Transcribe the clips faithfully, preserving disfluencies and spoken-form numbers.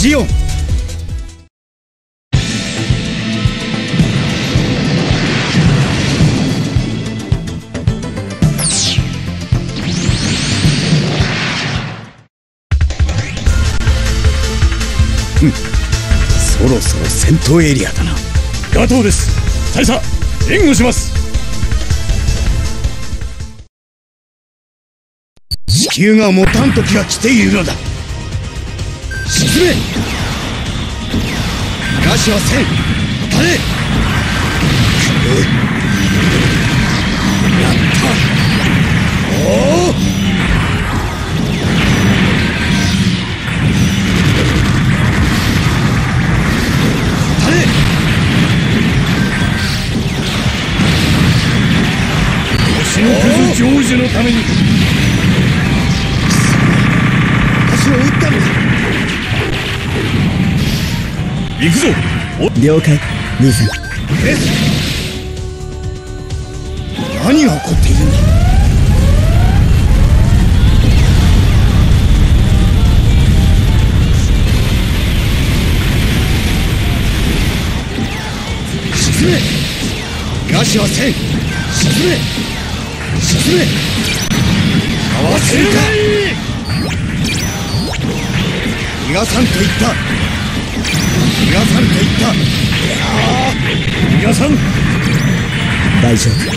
ジオン。うん、そろそろ戦闘エリアだな。ガトーです。大佐、援護します。地球が持たん時が来ているのだ。沈め、逃しはせん。当たれ。やった。おお。星の数成就のために。行くぞ。了解、兄さん。えっ、何が起こっているんだ。沈め、ガシはせん。沈め、沈め、かわせるか。逃がさんと言った。逃がさんと言った。逃がさん。大丈夫、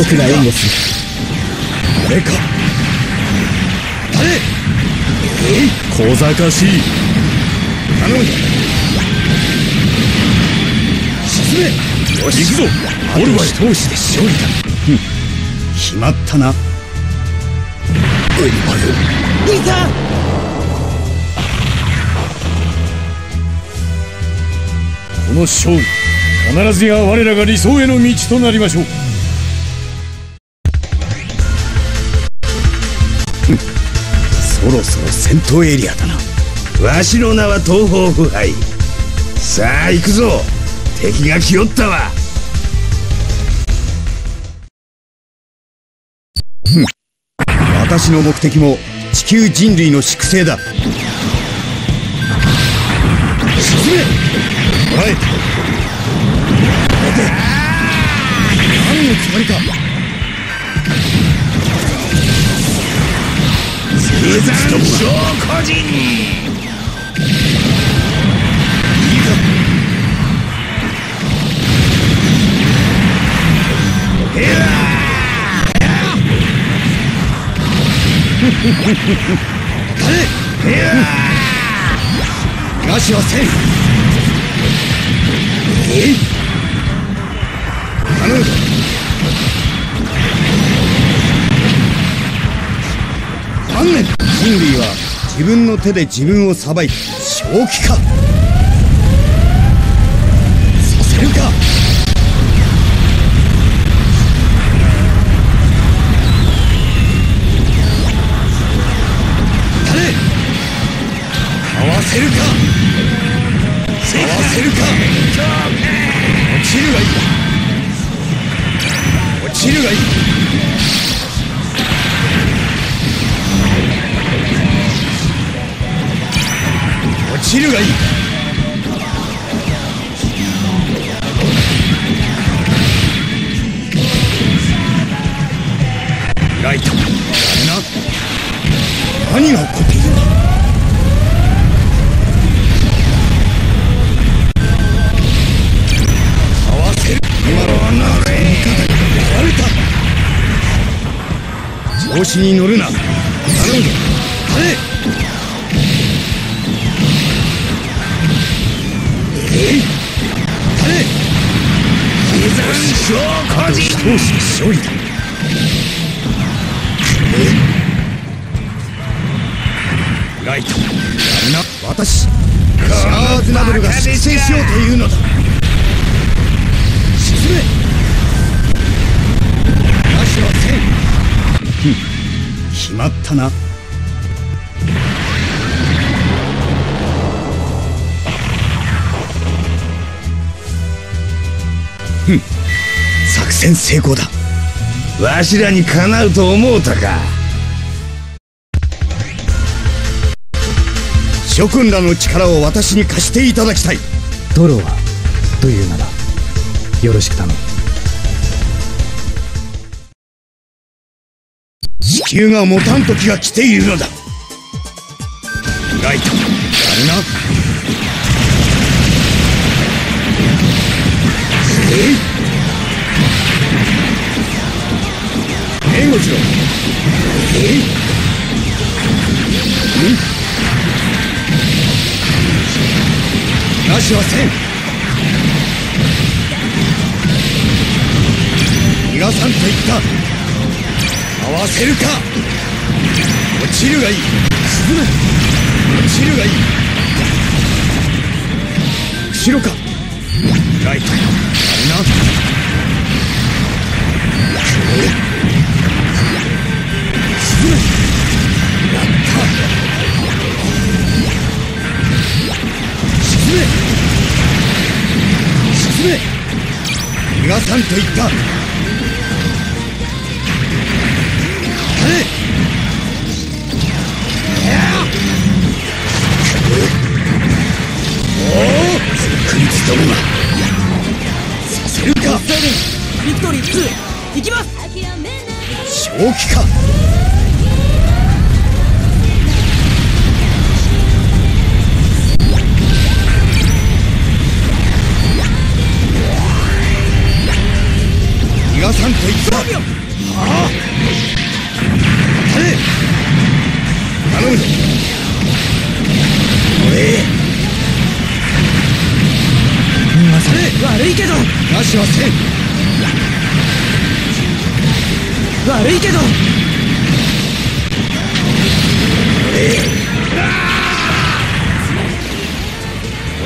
僕が援護する。誰か、誰、えい、小賢しい。頼む。沈め。よし、行くぞ。あと一押しで勝利だ。うん、決まったな。兄さん、この勝利、必ずや我らが理想への道となりましょう。そろそろ戦闘エリアだな。わしの名は東方不敗。さあ行くぞ。敵が来よったわ。私の目的も地球人類の粛清だ。沈め。おい、待て。何のつもりか。生産証拠人。いいか。へら誰。へらガシはせん。えい、頼む。観念。人類は自分の手で自分を裁いて正気か。させるか。誰、かわせるか。かわせるか。落ちるがいい。落ちるがいい。落ちるがいい。ライト、あれな。何が起こっているんだ。調子に乗るな。頼む。誰。えい。誰。あと一押しで勝利だ。ライト。な、私。シャーズナブルが粛清しようというのだ。沈め。私はせん。決まったな。ふん、作戦成功だ。わしらにかなうと思うたか。諸君らの力を私に貸していただきたい。ドロはというならよろしく頼む。地球が持たん時が来ているのだ。ライトやるな。えい、援護しろ。えい、うん、なしはせん。逃がさんと言った。合わせるか。落ちるがいい。沈む。落ちるがいい。後ろか。ライトあるな。沈む。やった。沈め。逃がさんと言った。正気か。逃がさんと言った。はあ、当たれ。頼むぞ。おえ逃がされ。悪いけどなしはせん。悪いけどおえ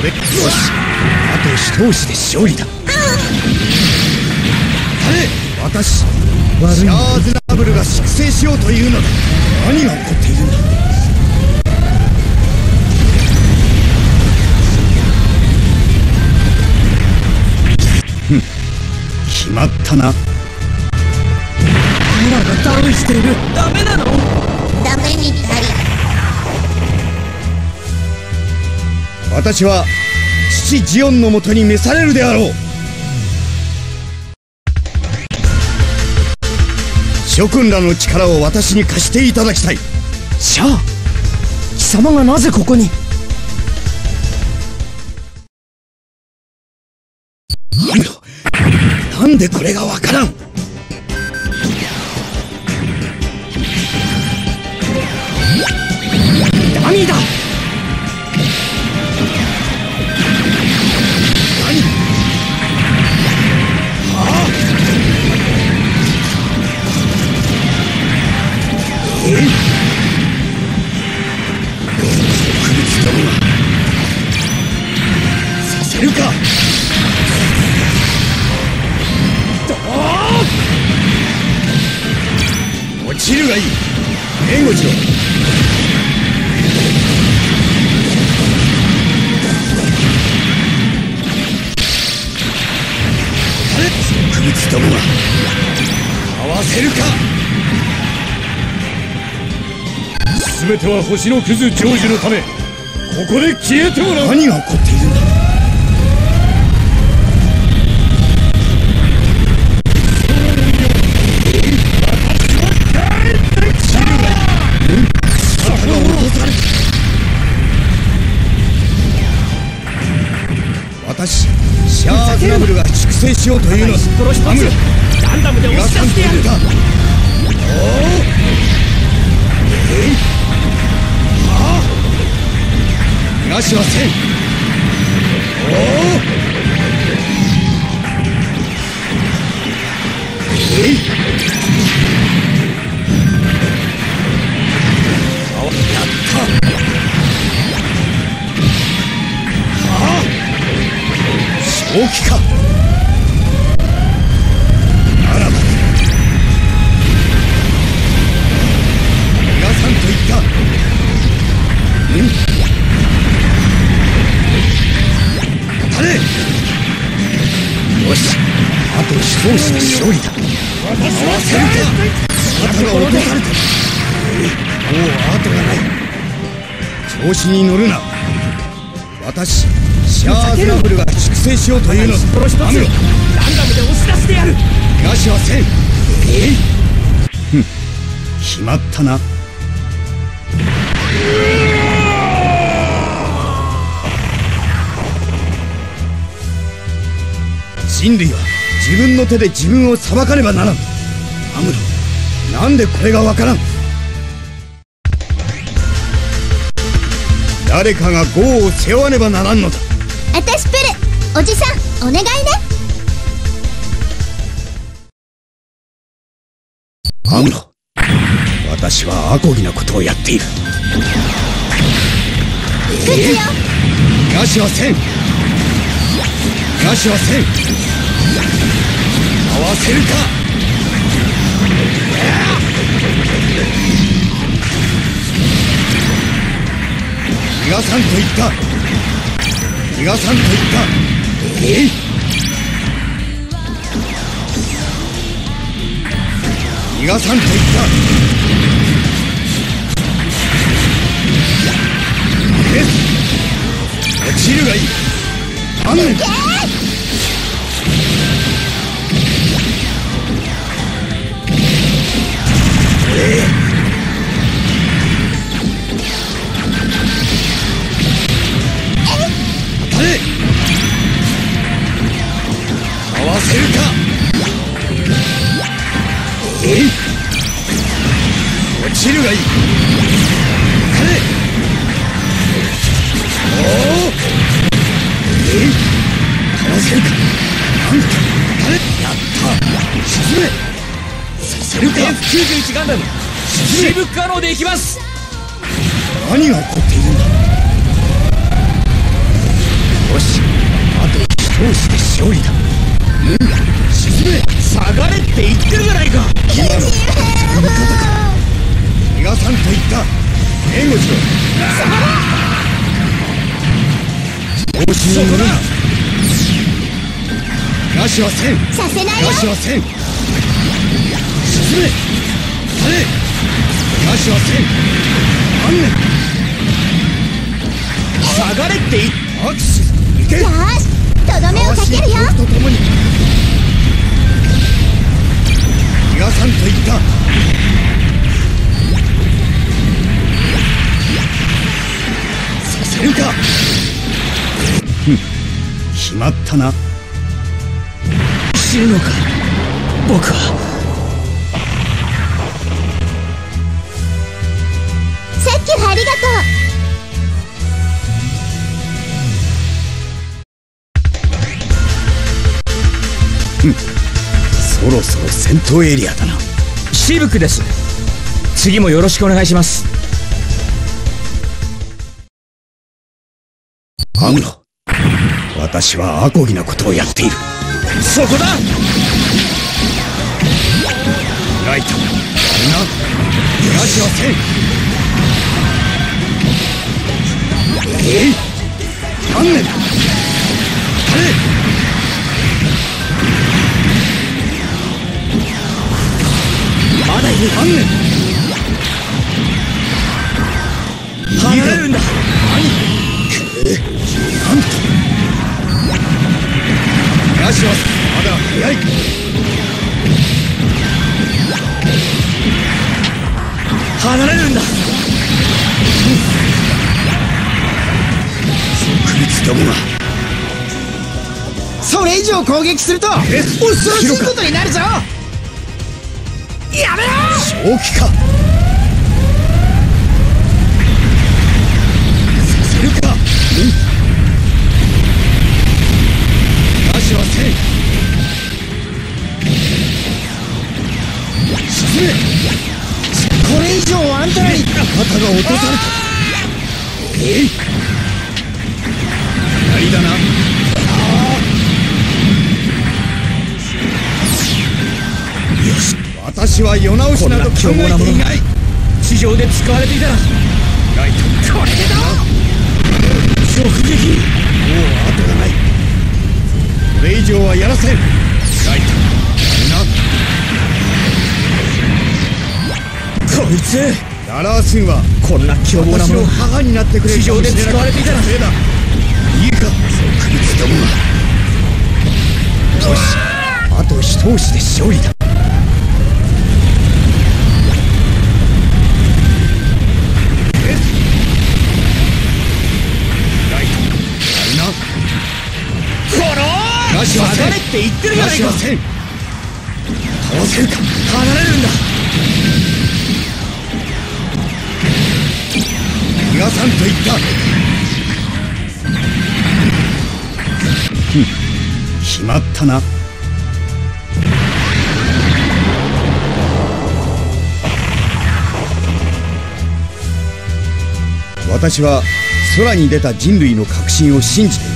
俺、よし、あと一押しで勝利だ。私、シャーズナブルが粛清しようというのだ。何が起こっているんだ。ふん、決まったな。村がダウンしている。ダメなの？ダメみたい。私は父ジオンのもとに召されるであろう。諸君らの力を私に貸していただきたい。シャア、貴様がなぜここに。なんでこれがわからん。ダミーだ。えい、確率どもがさせるか。どー落ちるがいい。援護しろ。あれ確率どもが合わせるか。すべては星のクズ成就のため、ここで消えてもらう。何が起こっているんだ。私、シャーズナブルが粛清しようというのはガンダムで押し出してやるか。おお逃しはせん。おおえい、あわやった。はあ、正気か。ならば逃がさんと言った。うん、よし、あと一押しで勝利だ。私は先手だ。あとが落とされた。もう後がない。調子に乗るな。私シャアーズナブルが粛清しようというのだ。やめろ。ランダムで押し出してやる。逃がしはせん。えい。ふん、決まったな。人類は自分の手で自分を裁かねばならん。アムロ、なんでこれがわからん。誰かが業を背負わねばならんのだ。私プル、おじさんお願いね。アムロ、私はアコギなことをやっている。えー、よガシはせん。ガシはせん。合わせるか。逃がさんと言った。逃がさんと言った。えい。逃がさんと言った。えっ。落ちるがいい。あんねん。ええ。合わせるか。えい。落ちるがいい。彼おお。えい。合わせるか。なんと彼やった。沈めさせるか。 エフきゅうじゅういち ガンダム沈め。シブ可能でいきます。何が起こっているんだ。よし、あと一押しで勝利だ。沈め。下がれって言ってるじゃないか。今の味方か。逃がさんと言った。援護しろ。調子に乗るな。ガシはせん。させないよ。ガシはせん。沈め。あれ。ガシはせん。あんねん。下がれって言っ握手。いけ。よし、とどめをかけるよ。とともに逃がさんと言った。させるか。ふん、決まったな。死ぬのか。僕はさっきはありがとう。そろそろ戦闘エリアだな。シブクです。次もよろしくお願いします。アムロ、私はアコギなことをやっている。そこだ。ライト、みんな逃がしはせん。えい。何年だ。あれ。まだいる。何年離れるんだ。何くっ、なんと逃がしはまだ早い。離れるんだ。即立どもがそれ以上攻撃すると恐ろしいことになるぞ。やめろ。正気か。させるか。ガシはせん。沈め。これ以上あんたらに肩が落とされた。えい。左だな。よし、私は世直しなど考えていない。地上で使われていたらライト、これでだ。直撃。もう後がない。これ以上はやらせん。ライト、みんな。こいつアラーシンはこんな凶暴なものが母になってくれる地上で使われていたらせいだ。いいか、首つどもはよし、あと一押しで勝利だ。ガシは離れって言ってるじゃないか。ガシはせん倒せるか。離れるんだ。逃がさんと言った。決まったな。私は空に出た人類の革新を信じている。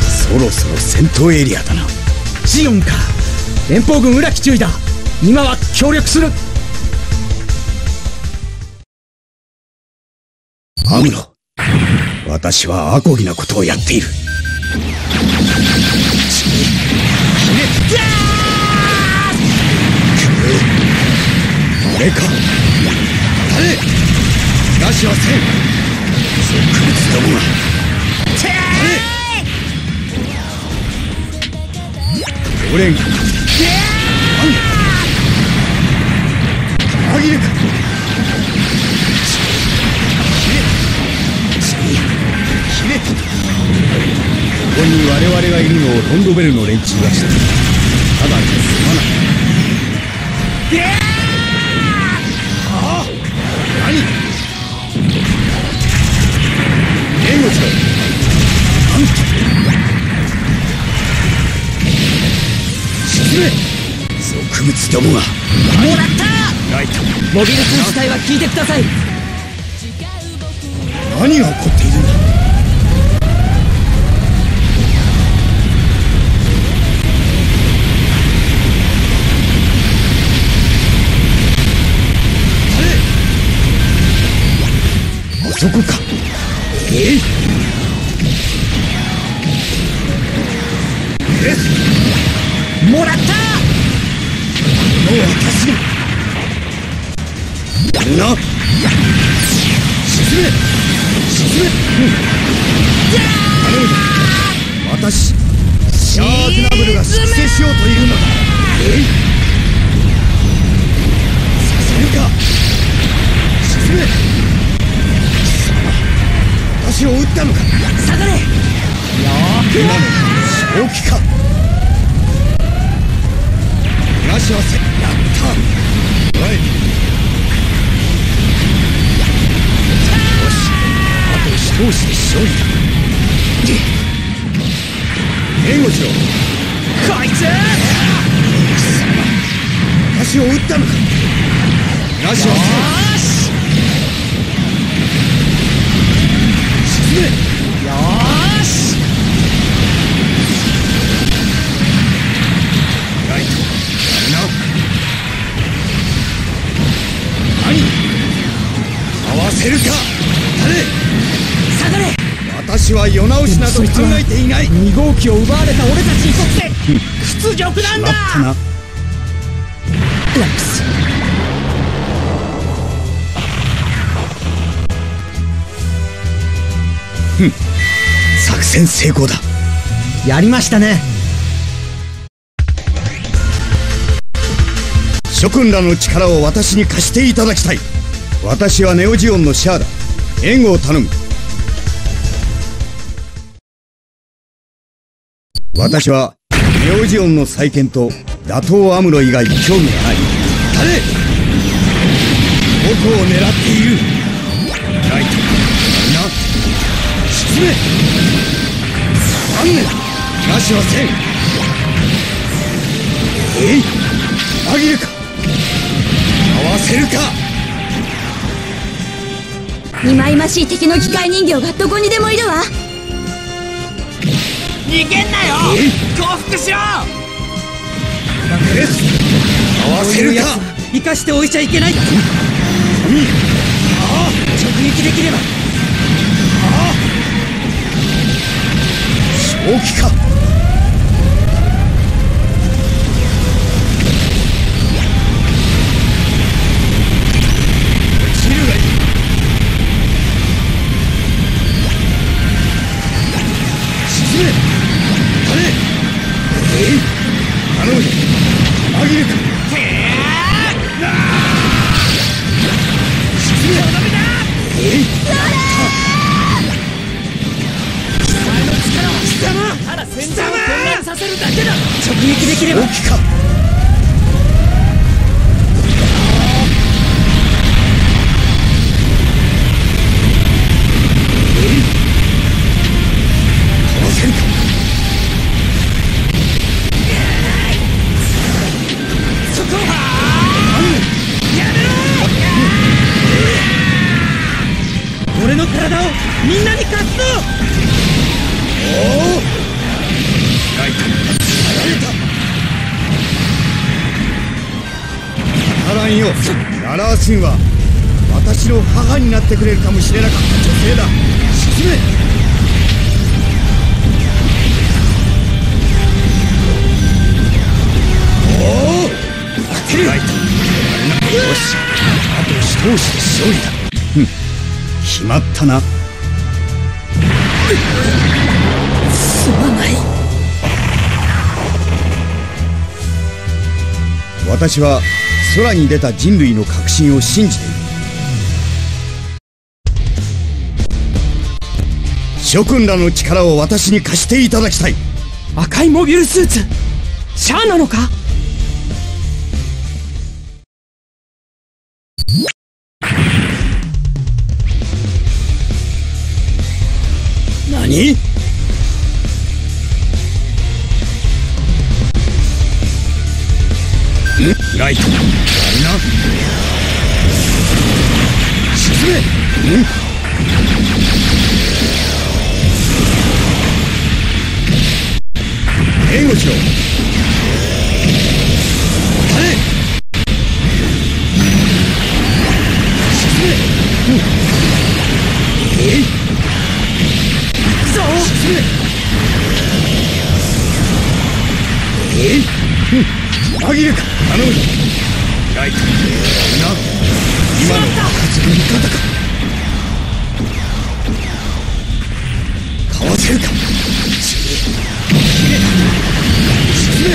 そろそろ戦闘エリアだな。シオンか。連邦軍裏機注意だ。今は協力する。アムロ、私はアコギなことをやっている。あれか、誰ガシはせん即決だもんな。オレンジ、紛れか。ここに我々がいるのをロンドベルの連中が知っている。ただすまない。はあ、何？援護しろ。なんと。俗物どもがもらったライト。モビルス自体は聞いてください。何が起こっているんだ。あれ、あそこか。えい、えっもらった。もう私にな。沈め沈め、うん、私シャーズナブルが粛清しようといるのだ。えい、させるか。沈め。貴様、私を撃ったのか。下がれ。今の正気か。やった。おい、よし、あと一押しで勝利だ。援護しろ。こいつ、私を撃ったのか。よし、沈め。よし、ライト。合わせるか。下がれ。私は世直しなど考えていない。に号機を奪われた俺たちにとって屈辱なんだ。ラックス、ふん、作戦成功だ。やりましたね。諸君らの力を私に貸していただきたい。私はネオジオンのシャアだ。援護を頼む。私はネオジオンの再建と打倒アムロ以外に興味がない。誰、どこを狙っている。ライト、な、沈め。残念、ガシはせん。えい、あげるか。合わせるか。忌々しい敵の機械人形がどこにでもいるわ。逃げんなよ。降伏しろ。合わせるか。生かしておいちゃいけない。直撃できれば。正気か。は私の母になってくれるかもしれなかった女性だ。失礼。おお、当てる。よし、あと一押しで勝利だ。ふん、決まったな。すまない。私は空に出た人類の確信を信じている。諸君らの力を私に貸していただきたい。赤いモビルスーツ、シャアなのか？何？ライト、ライナー、沈め。うん、援護しろ。はい、沈め。うん、えい、行くぞ。沈め。えい、うん、紛れるか。頼む。ライト、ライナー、今の活動の味方か。かわせるか。失礼。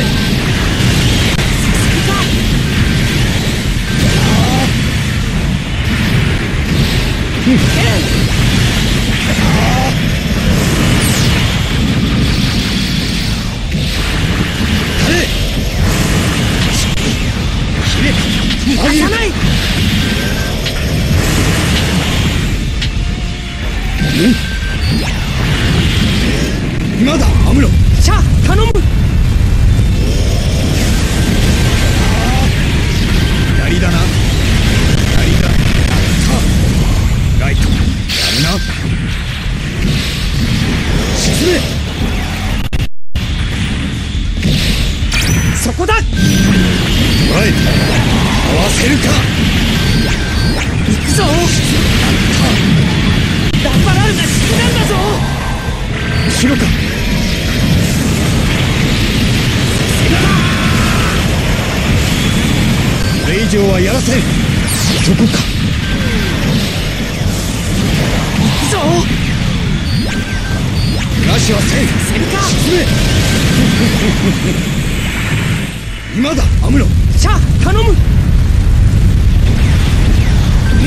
今だ、アムロ。シャア、頼む。左だな。左だ。さあ、ライト、やるな。沈め。そこだ。ライト、合わせるか。行くぞ。ダッパラルが死んだんだぞ。後ろか。これ以上はやらせん。そこか。行くぞ。ラシはせん。せるか。進め。今だ、アムロ。シャア、頼む。うん、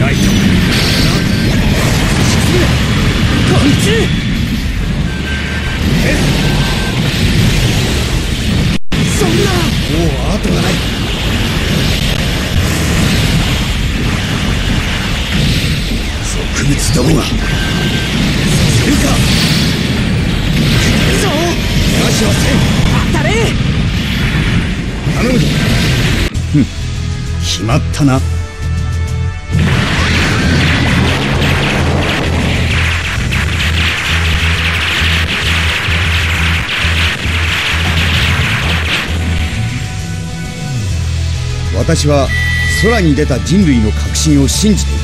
ライト、こいつ。えっ、そんな、もう後がない。植物どもがするか。当たれ。頼む。ふん、決まったな。私は空に出た人類の確信を信じている。